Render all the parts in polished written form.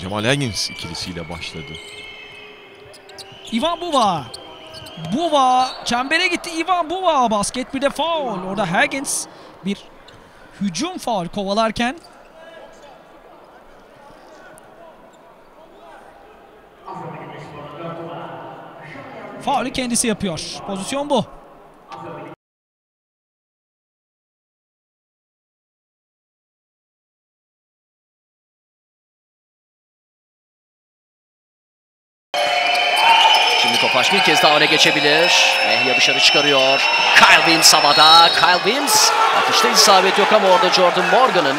Cemal Higgins ikilisiyle başladı. Ivan Buva. Buva çembere gitti. Ivan Buva basket, bir de faul. Orada Higgins bir hücum faul kovalarken faulü kendisi yapıyor. Pozisyon bu. Topaş bir kez daha öne geçebilir. Mehya dışarı çıkarıyor. Kyle Weems havada. Kyle Weems. Atışta isabet yok ama orada Jordan Morgan'ın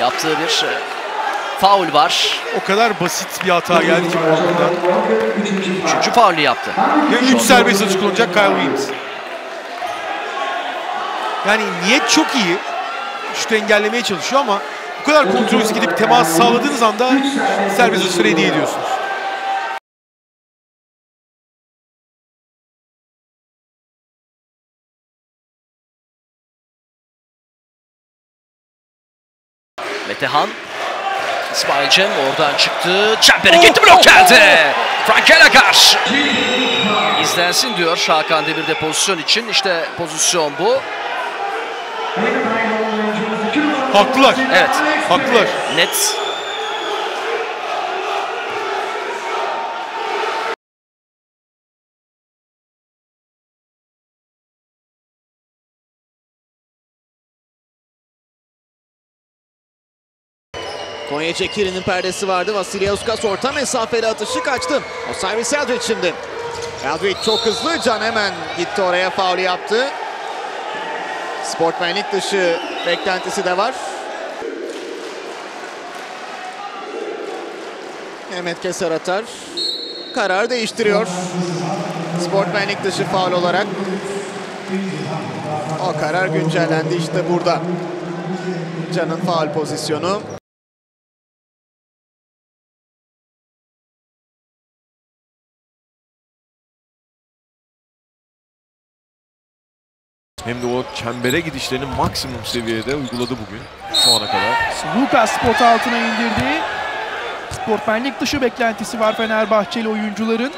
yaptığı bir faul var. O kadar basit bir hata geldi ki Morgan'dan. Üçüncü faulü yaptı. Ve üç serbest atış kullanacak Kyle Weems. Yani niyet çok iyi. Şutu engellemeye çalışıyor ama bu kadar kontrolsüz gidip temas sağladığınız anda serbest atışları hediye ediyorsunuz. Metehan, İsmail Cem oradan çıktı. Çembere gitti, blok geldi. Frankel Akar. İzlensin diyor Hakan Demir'de pozisyon için. İşte pozisyon bu. Haklılar. Evet. Haklılar. Net. Konya Çekiri'nin perdesi vardı. Vasilyuskas orta mesafeli atışı kaçtı. O servis Eldred şimdi. Eldred çok hızlı. Can hemen gitti oraya, faul yaptı. Sportmenlik dışı beklentisi de var. Mehmet Keser atar. Karar değiştiriyor. Sportmenlik dışı faul olarak. O karar güncellendi işte burada. Can'ın faul pozisyonu. Hem de o çembere gidişlerini maksimum seviyede uyguladı bugün şu ana kadar. Lucas pot altına indirdi. Sportmenlik dışı beklentisi var Fenerbahçeli oyuncuların.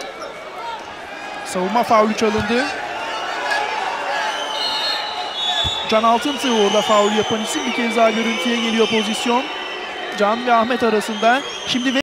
Savunma faulü çalındı. Can Altıntı orada faul yapan isim. Bir kez daha görüntüye geliyor pozisyon. Can ve Ahmet arasında. Şimdi